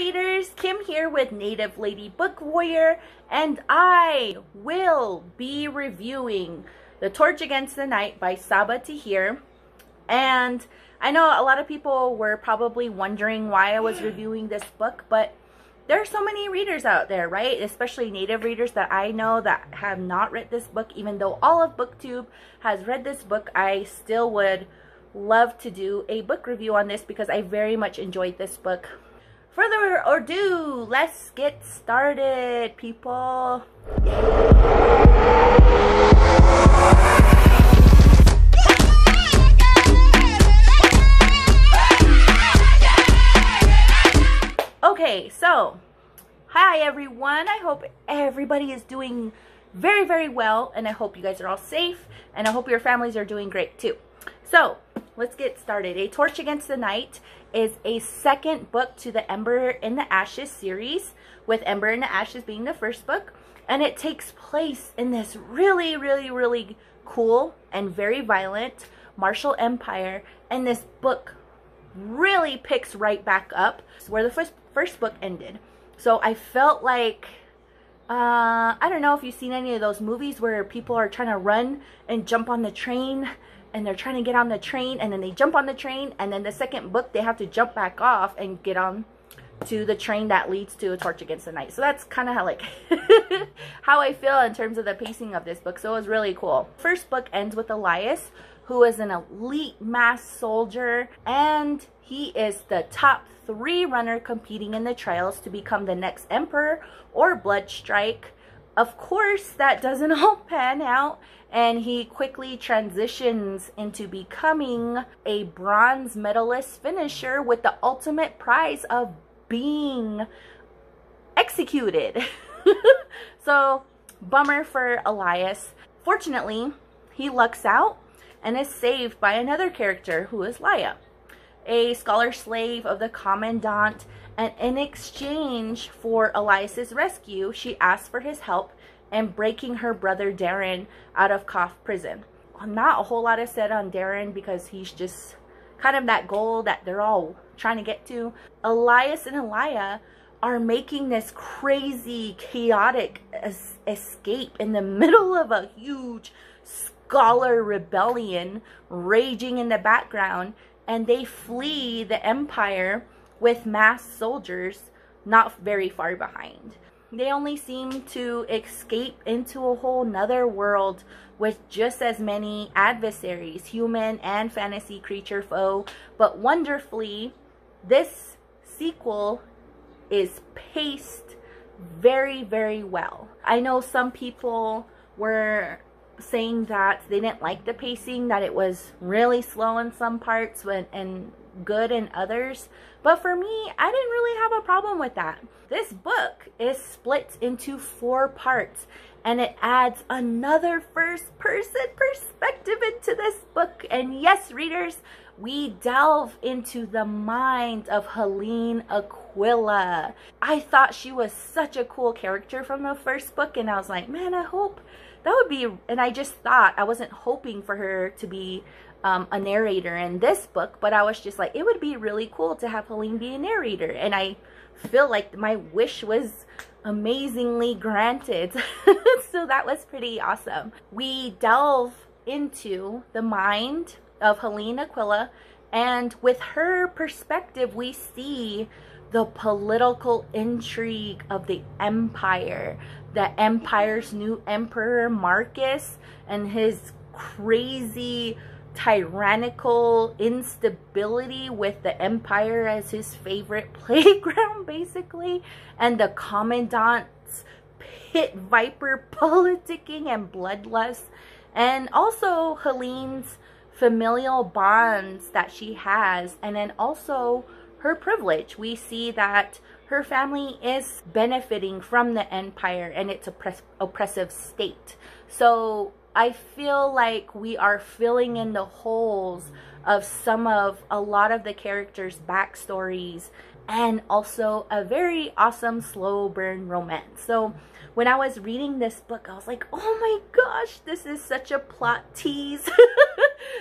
readers, Kim here with Native Lady Book Warrior, and I will be reviewing The Torch Against the Night by Sabaa Tahir. And I know a lot of people were probably wondering why I was reviewing this book, but there are so many readers out there, right? Especially Native readers that I know that have not read this book. Even though all of BookTube has read this book, I still would love to do a book review on this because I very much enjoyed this book. Further ado, let's get started, people. Okay, so hi everyone. I hope everybody is doing very, very well, and I hope you guys are all safe, and I hope your families are doing great too. So let's get started. A Torch Against the Night is a second book to the Ember in the Ashes series, with Ember in the Ashes being the first book, and it takes place in this really, really, really cool and very violent martial empire, and this book really picks right back up where the first book ended. So I felt like, I don't know if you've seen any of those movies where people are trying to run and jump on the train, and they're trying to get on the train, and then they jump on the train, and then the second book they have to jump back off and get on to the train that leads to A Torch Against the Night. So that's kind of how, like, how I feel in terms of the pacing of this book. So it was really cool. First book ends with Elias, who is an elite mass soldier, and he is the top 3 runner competing in the trials to become the next emperor or Bloodstrike. Of course, that doesn't all pan out, and he quickly transitions into becoming a bronze medalist finisher with the ultimate prize of being executed. So, bummer for Elias. Fortunately, he lucks out and is saved by another character, who is Laia, a scholar slave of the Commandant, and in exchange for Elias's rescue, she asks for his help in breaking her brother Darin out of Kauf prison. Not a whole lot is said on Darin because he's just kind of that goal that they're all trying to get to. Elias and Laia are making this crazy, chaotic escape in the middle of a huge scholar rebellion raging in the background, and they flee the empire with masked soldiers not very far behind. They only seem to escape into a whole nother world with just as many adversaries, human and fantasy creature foe, but wonderfully, this sequel is paced very, very well. I know some people were saying that they didn't like the pacing, that it was really slow in some parts and good in others, but for me, I didn't really have a problem with that. This book is split into 4 parts, and it adds another first-person perspective into this book. And yes, readers, we delve into the mind of Helene Aquila. I thought she was such a cool character from the first book, and I was like, man, I hope that would be, and I just thought, I wasn't hoping for her to be a narrator in this book, but I was just like, it would be really cool to have Helene be a narrator, and I feel like my wish was amazingly granted. So that was pretty awesome. We delve into the mind of Helene Aquila, and with her perspective, we see the political intrigue of the empire, the empire's new emperor Marcus, and his crazy tyrannical instability with the empire as his favorite playground, basically, and the Commandant's pit viper politicking and bloodlust, and also Helene's familial bonds that she has, and then also her privilege. We see that her family is benefiting from the empire and its oppressive state. So I feel like we are filling in the holes of some of a lot of the characters' backstories, and also a very awesome slow burn romance. So when I was reading this book, I was like, oh my gosh, this is such a plot tease.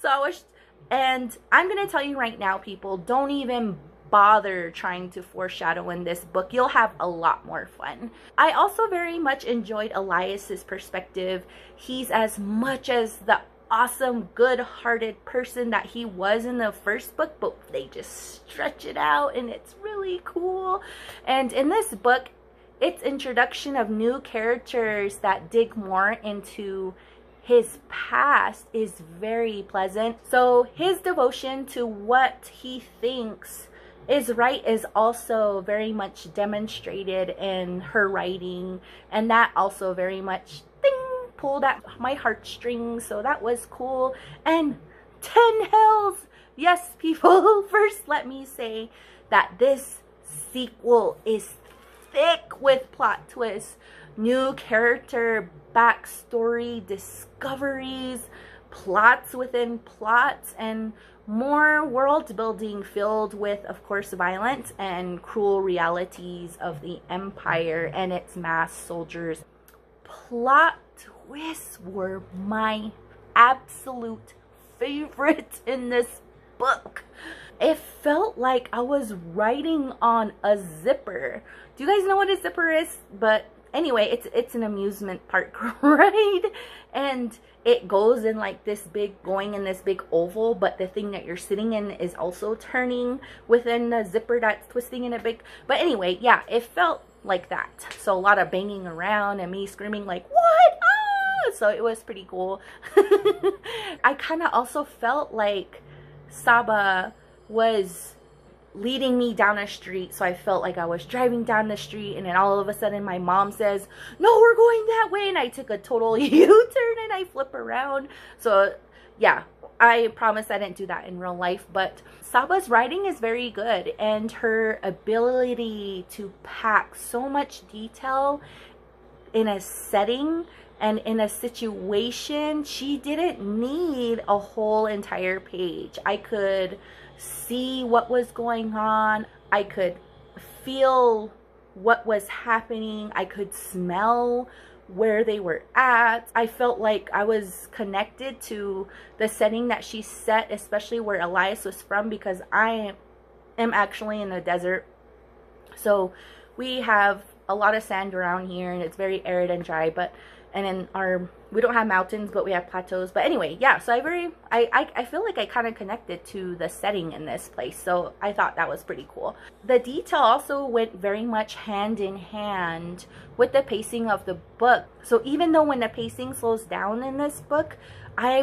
So I was, and I'm gonna tell you right now, people, don't even bother trying to foreshadow in this book. You'll have a lot more fun. I also very much enjoyed Elias's perspective. He's as much as the awesome, good-hearted person that he was in the first book, but they just stretch it out and it's really cool. And in this book, it's introduction of new characters that dig more into his past is very pleasant. So his devotion to what he thinks is right is also very much demonstrated in her writing, and that also very much pulled at my heartstrings, so that was cool. And 10 hells, yes people, first let me say that this sequel is thick with plot twists, new character backstory discoveries, plots within plots, and more world building filled with, of course, violence and cruel realities of the Empire and its mass soldiers. Plot twists were my absolute favorite in this book. It felt like I was writing on a zipper. Do you guys know what a zipper is? But anyway, it's an amusement park ride, and it goes in like this big, going in this big oval, but the thing that you're sitting in is also turning within the zipper that's twisting in a big, but anyway, yeah, it felt like that. So a lot of banging around and me screaming like, what? Ah! So it was pretty cool. I kind of also felt like Sabaa was leading me down a street, so I felt like I was driving down the street, and then all of a sudden my mom says, no, we're going that way, and I took a total U-turn and I flip around. So yeah, I promise I didn't do that in real life, but Sabaa's writing is very good, and her ability to pack so much detail in a setting and in a situation, she didn't need a whole entire page. I could see what was going on. I could feel what was happening. I could smell where they were at. I felt like I was connected to the setting that she set, especially where Elias was from, because I am actually in the desert. So we have a lot of sand around here, and it's very arid and dry, but and then we don't have mountains, but we have plateaus. But anyway, yeah, so I feel like I kind of connected to the setting in this place, so I thought that was pretty cool. The detail also went very much hand in hand with the pacing of the book. So even though when the pacing slows down in this book, I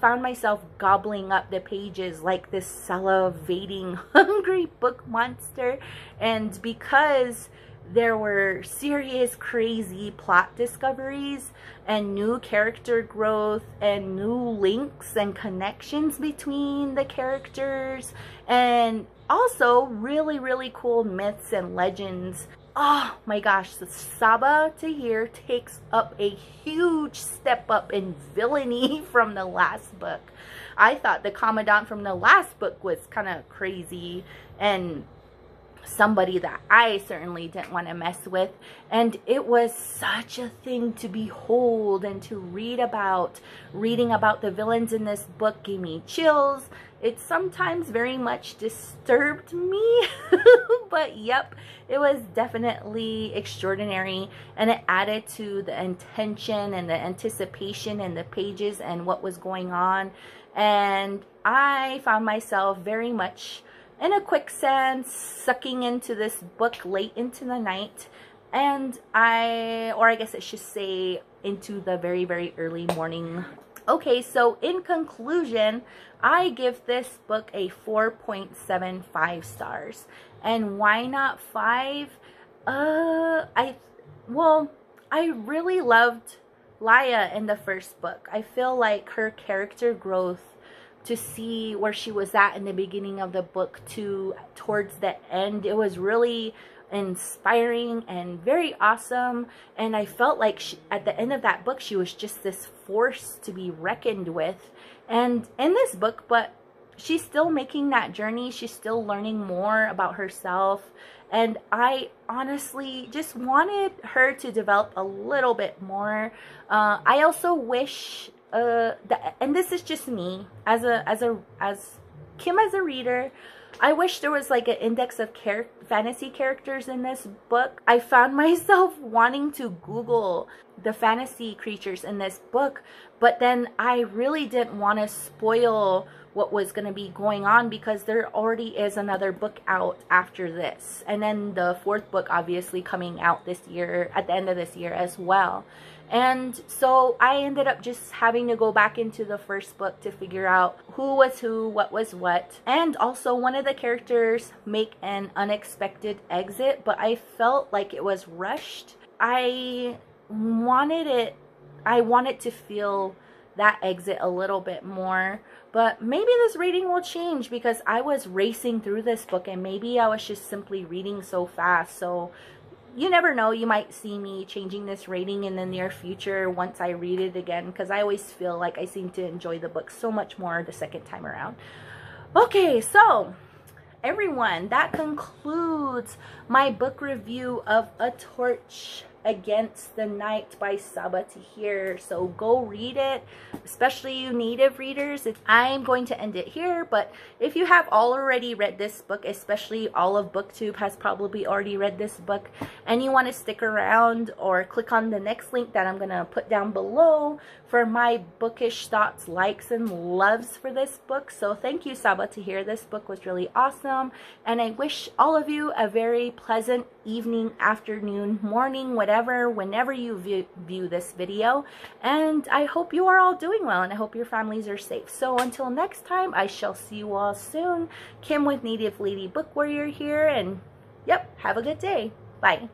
found myself gobbling up the pages like this salivating, hungry book monster. And because there were serious, crazy plot discoveries and new character growth and new links and connections between the characters, and also really, really cool myths and legends. Oh my gosh, the Sabaa Tahir takes up a huge step up in villainy from the last book. I thought the Commandant from the last book was kind of crazy and somebody that I certainly didn't want to mess with, and it was such a thing to behold and to read about. Reading about the villains in this book gave me chills. It sometimes very much disturbed me, but yep, it was definitely extraordinary, and it added to the intention and the anticipation in the pages and what was going on. And I found myself very much in a quicksand, sucking into this book late into the night, and or I guess it should say into the very, very early morning. Okay, so in conclusion, I give this book a 4.75 stars. And why not 5? I really loved Laia in the first book. I feel like her character growth, to see where she was at in the beginning of the book to towards the end, it was really inspiring and very awesome. And I felt like at the end of that book, she was just this force to be reckoned with. And in this book, but she's still making that journey. She's still learning more about herself. And I honestly just wanted her to develop a little bit more. I also wish and this is just me as a Kim as a reader, I wish there was like an index of fantasy characters in this book. I found myself wanting to Google the fantasy creatures in this book, but then I really didn't want to spoil what was going to be going on because there already is another book out after this. And then the fourth book obviously coming out this year, at the end of this year as well. And so I ended up just having to go back into the first book to figure out who was who, what was what. And also one of the characters make an unexpected exit, but I felt like it was rushed. I wanted to feel that exit a little bit more. But maybe this reading will change because I was racing through this book and maybe I was just simply reading so fast. So you never know, you might see me changing this rating in the near future once I read it again, because I always feel like I seem to enjoy the book so much more the second time around. Okay, so everyone, that concludes my book review of A Torch Against the Night by Sabaa Tahir. So go read it, especially you native readers. I'm going to end it here, but if you have already read this book, especially all of BookTube has probably already read this book, and you want to stick around or click on the next link that I'm going to put down below for my bookish thoughts, likes, and loves for this book. So thank you, Sabaa Tahir. This book was really awesome, and I wish all of you a very pleasant evening, afternoon, morning, whatever, whenever you view this video. And I hope you are all doing well, and I hope your families are safe. So until next time, I shall see you all soon. Kim with Native Lady Book Warrior here, and yep, have a good day. Bye.